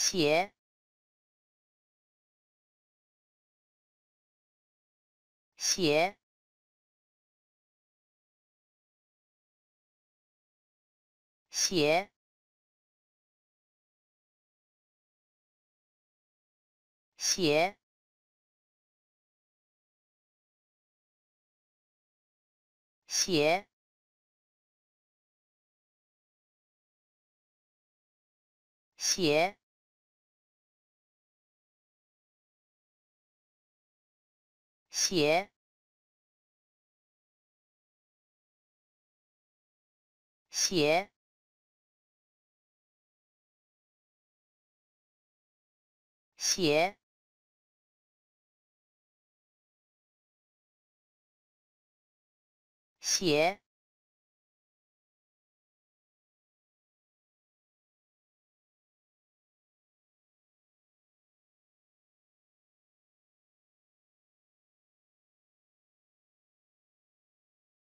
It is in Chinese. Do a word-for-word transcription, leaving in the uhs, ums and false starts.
斜斜斜斜斜斜斜斜斜斜